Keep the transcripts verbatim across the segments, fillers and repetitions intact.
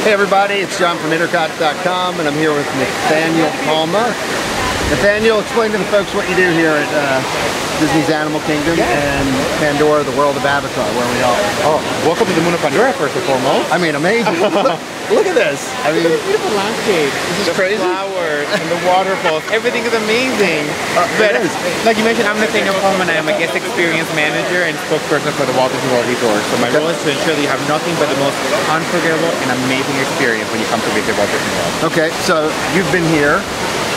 Hey everybody, it's John from Intercot dot com and I'm here with Nathaniel Palma. Nathaniel, explain to the folks what you do here at uh, Disney's Animal Kingdom and Pandora, the World of Avatar, where we are. Oh, welcome to the moon of Pandora, first and foremost. I mean, amazing. look, look at this. I mean, it's a beautiful landscape. This is the crazy. The flowers and the waterfalls, everything is amazing. Uh, but, it is. Like you mentioned, I'm Nathaniel Palma and I'm a guest experience manager and spokesperson for the Walt Disney World Resort. So my role is to ensure that you have nothing but the most unforgettable and amazing experience when you come to visit Walt Disney World. Okay, so you've been here.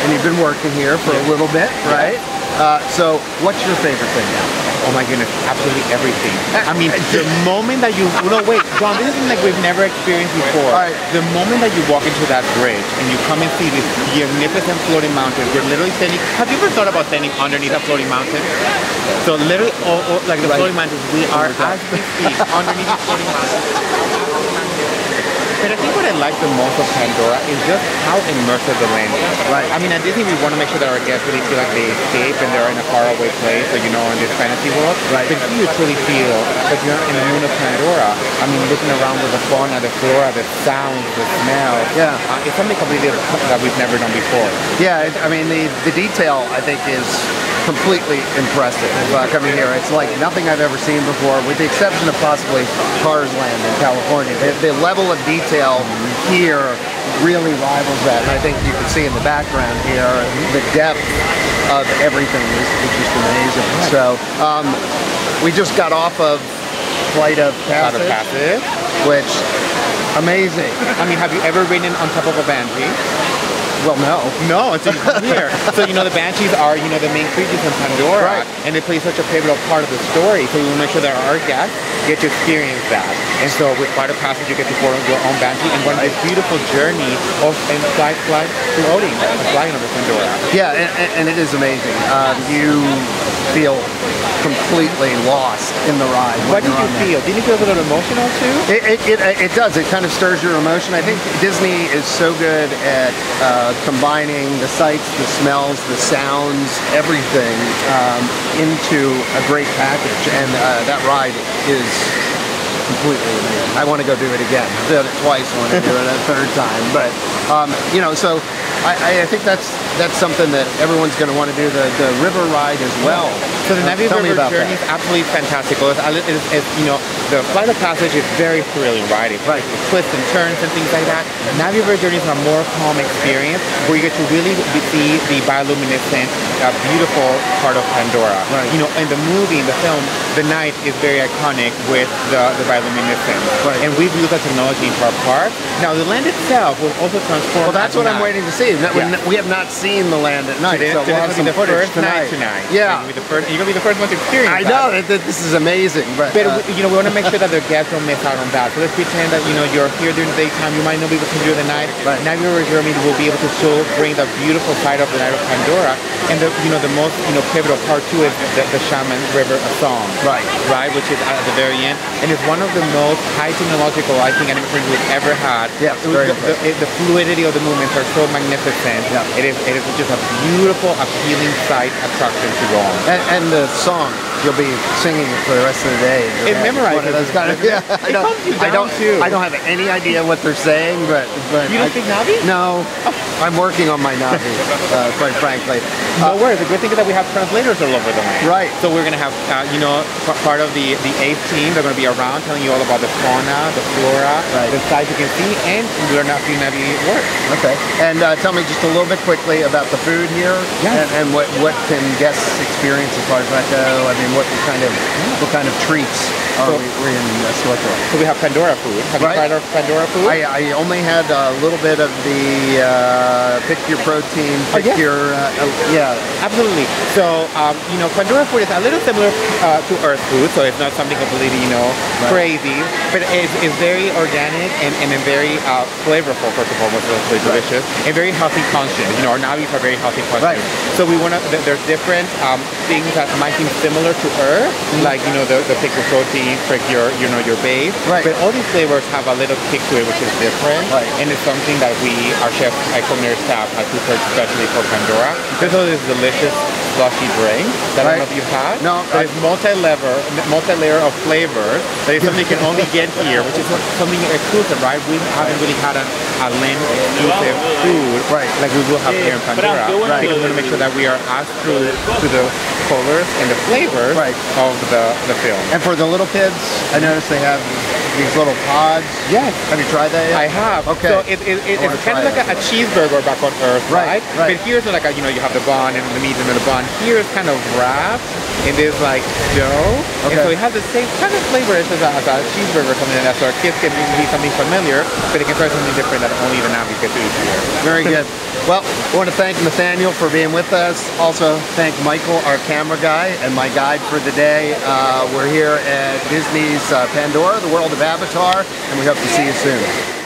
And you've been working here for yeah. a little bit, right? Yeah. Uh, so, what's your favorite thing now? Oh my goodness, absolutely everything. I mean, the moment that you, no wait, John, this is like we've never experienced before. All right. The moment that you walk into that bridge and you come and see this magnificent floating mountain, you're literally standing, have you ever thought about standing underneath a floating mountain? So literally, oh, oh, like the right. floating mountains, we are as we speak, underneath the floating mountain. But I think what I like the most of Pandora is just how immersive the land is. Right. I mean, at Disney, we want to make sure that our guests really feel like they escape and they're in a faraway place, or, you know, in this fantasy world. Right. But you truly feel that you're in the moon of Pandora. I mean, looking around with the fauna, the flora, the sounds, the smell. Yeah. Uh, it's something completely that we've never done before. Yeah, I mean, the, the detail, I think, is completely impressive uh, coming here. It's like nothing I've ever seen before, with the exception of possibly Cars Land in California. The, the level of detail here really rivals that, and I think you can see in the background here the depth of everything is, is just amazing. So um, we just got off of Flight of Passage, which amazing. I mean, have you ever ridden on top of a Banshee? Well, no. No, until you come here. So, you know, the Banshees are, you know, the main creatures in Pandora. Right. And they play such a pivotal part of the story. So we want to make sure that our guests get to experience that. And so with Flight of Passage, you get to form your own Banshee and run this beautiful journey of and fly, fly, floating, flying over Pandora. Yeah, and, and it is amazing. Um, you feel completely lost in the ride. What did you feel? Did you feel a little emotional, too? It, it, it, it does. It kind of stirs your emotion. I think Disney is so good at... Uh, combining the sights, the smells, the sounds, everything um, into a great package, and uh, that ride is completely amazing. I want to go do it again. I've done it twice, I want to do it a third time, but um, you know, so I, I think that's that's something that everyone's going to want to do, the, the river ride as well. So the Na'vi River Journey is absolutely fantastical. It's, it's, it's, you know, the Flight of Passage is very thrilling riding, right? With twists and turns and things like that. Na'vi River Journey is a more calm experience where you get to really see the bioluminescent, uh, beautiful part of Pandora. Right. You know, in the movie, in the film, the night is very iconic with the, the bioluminescence. Right. And we've used that technology into our park. Now the land itself will also transform. Well, that's what night. I'm waiting to see. That yeah. We have not seen the land at night. So, so we'll have some the footage first tonight. Night tonight. Yeah. You're going to be the first one to experience I that. I know. That this is amazing. But, but uh, you know, we want to make sure that their guests don't miss out on that. So let's pretend that, you know, you're here during the daytime, you might not be able to do the night. Right. Now your journey will be able to show, bring the beautiful side of the night of Pandora. And the, you know, the most, you know, pivotal part too is the, the Shaman River Song. Right. Right, which is at the very end. And it's one of the most high technological, I think, animations we've ever had. Yeah, it's very the, the, the fluidity of the movements are so magnificent. Yeah. It is, it is just a beautiful, appealing sight attraction to go on. And, and the song. You'll be singing it for the rest of the day. It memorizes. It kind of, yeah, I don't, I don't, I don't have any idea what they're saying, but... but you don't I, think Na'vi? No. Oh. I'm working on my Na'vi, uh, quite frankly. No uh, worries. The good thing is that we have translators all over the land. Right. So we're going to have, uh, you know, part of the, the A team. They're going to be around telling you all about the fauna, the flora, right. the sights you can see, and learn how to do Na'vi work. Okay. And uh, tell me just a little bit quickly about the food here. Yes. And, and what, what can guests experience as far as that go? I mean, what kind of what kind of treats are so, we we're in uh, selecting? So we have Pandora food. Have right? you tried our Pandora food? I, I only had a little bit of the uh, pick your protein, pick oh, yeah. your uh, uh, yeah. Absolutely. So um, you know, Pandora food is a little similar uh, to Earth food, so it's not something completely you know right. crazy, but it's, it's very organic and and very uh, flavorful. First of all, most really right. delicious and very healthy conscious. You know, our Na'vi are very healthy conscious. Right. So we want to. There's different um, things that might seem similar to Earth, like you know the, the pick your protein, pick your you know your base. Right. But all these flavors have a little kick to it, which is different, right. and it's something that we, our chef, our culinary staff, has prepared especially for Pandora. Because all this delicious slushy drink that right. I don't know if you've had. No. There's multi-lever, multi-layer of flavor that is something you can only get here, which is something exclusive, right? We haven't really had a, a land exclusive food right. like we will have here in Pandora. Right. Because we want to make sure that we are as true to the colors and the flavors right. of the, the film. And for the little kids, I noticed they have these little pods. Yes. Have you tried that yet? I have. Okay. So it, it, it, it's kind of like a, a cheeseburger back on Earth, right? Right. right. But here's like, a, you know, you have the bun and the meat and the bun. Here it's kind of wrapped in this like dough. Okay. And so it has the same kind of flavor as a, as a cheeseburger coming in. So our kids can be something familiar, but it can try something different that only the Na'vi get to eat here. Very good. Well, I want to thank Nathaniel for being with us. Also thank Michael, our camera guy, and my guide for the day. Uh, we're here at Disney's uh, Pandora, the World of Avatar, and we hope to see you soon.